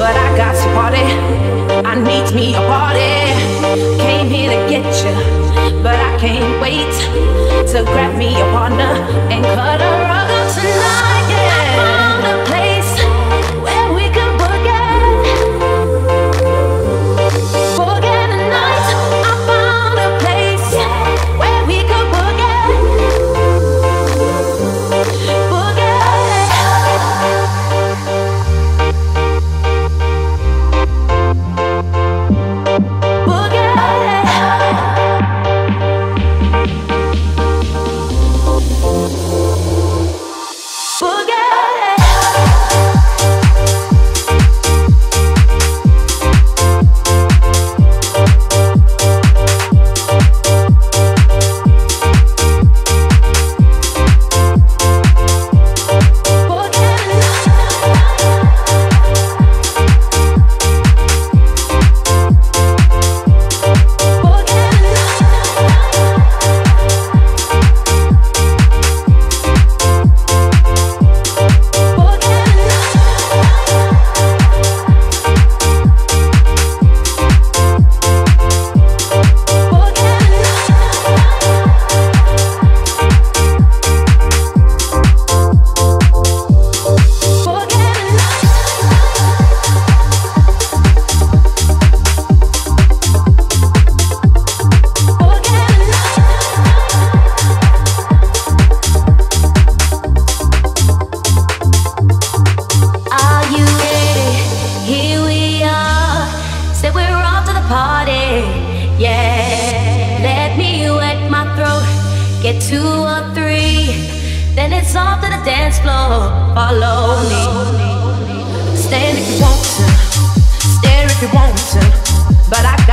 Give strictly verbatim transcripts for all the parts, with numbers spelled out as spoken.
But I got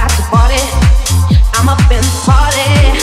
to party, I'm up in the party.